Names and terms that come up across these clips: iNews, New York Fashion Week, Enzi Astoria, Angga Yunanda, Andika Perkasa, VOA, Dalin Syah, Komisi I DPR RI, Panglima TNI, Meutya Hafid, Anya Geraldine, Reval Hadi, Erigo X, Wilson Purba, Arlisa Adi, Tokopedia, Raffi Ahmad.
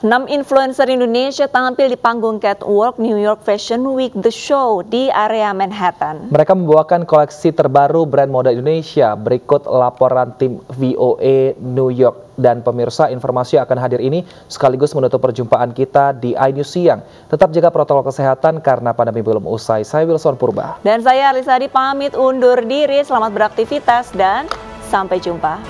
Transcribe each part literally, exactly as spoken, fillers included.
Enam influencer Indonesia tampil di panggung catwalk New York Fashion Week The Show di area Manhattan. Mereka membawakan koleksi terbaru brand moda Indonesia. Berikut laporan tim V O A New York. Dan pemirsa, informasi yang akan hadir ini sekaligus menutup perjumpaan kita di iNews siang. Tetap jaga protokol kesehatan karena pandemi belum usai. Saya Wilson Purba. Dan saya Arlisa Adi pamit undur diri. Selamat beraktivitas dan sampai jumpa.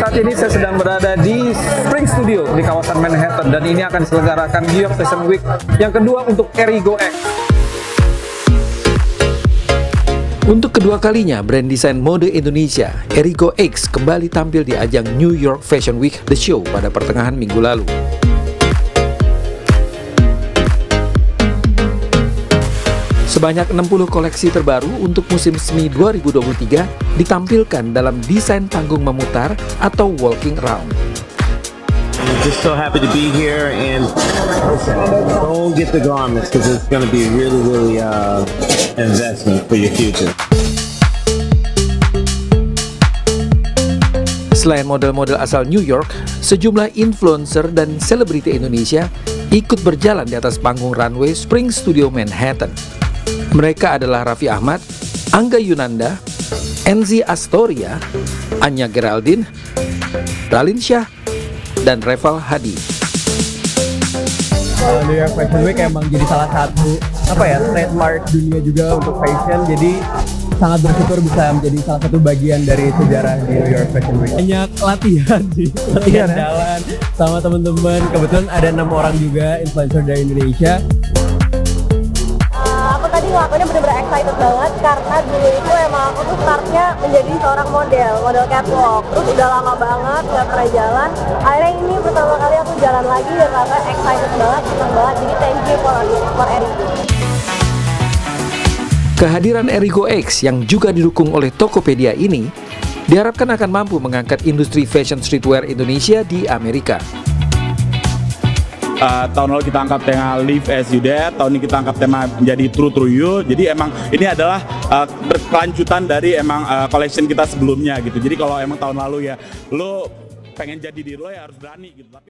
Saat ini saya sedang berada di Spring Studio di kawasan Manhattan dan ini akan diselenggarakan New York Fashion Week yang kedua untuk Erigo X. Untuk kedua kalinya, brand desain mode Indonesia Erigo X kembali tampil di ajang New York Fashion Week The Show pada pertengahan minggu lalu. Sebanyak enam puluh koleksi terbaru untuk musim semi dua ribu dua puluh tiga ditampilkan dalam desain panggung memutar atau walking round. I'm just so happy to be here and don't get the garments because it's going to be really really uh, investment for your future. Selain model-model asal New York, sejumlah influencer dan selebriti Indonesia ikut berjalan di atas panggung runway Spring Studio Manhattan. Mereka adalah Raffi Ahmad, Angga Yunanda, Enzi Astoria, Anya Geraldine, Dalin Syah, dan Reval Hadi. New York Fashion Week emang jadi salah satu apa ya trademark dunia juga untuk fashion. Jadi sangat bersyukur bisa menjadi salah satu bagian dari sejarah New York Fashion Week. Banyak latihan sih, latihan jalan sama teman-teman. Kebetulan ada enam orang juga influencer dari Indonesia. Ngelakuinnya bener-bener excited banget karena dulu itu emang aku tuh startnya menjadi seorang model, model catwalk. Terus udah lama banget nggak pernah jalan. Akhirnya ini pertama kali aku jalan lagi dan rasanya excited banget, seneng banget. Jadi thank you for, for Erigo. Kehadiran Erigo X yang juga didukung oleh Tokopedia ini diharapkan akan mampu mengangkat industri fashion streetwear Indonesia di Amerika. Uh, tahun lalu kita angkat tema Live As You Dare, tahun ini kita angkat tema menjadi True True You. Jadi emang ini adalah uh, berkelanjutan dari emang uh, collection kita sebelumnya gitu. Jadi kalau emang tahun lalu ya lo pengen jadi diri lo ya harus berani gitu. Tapi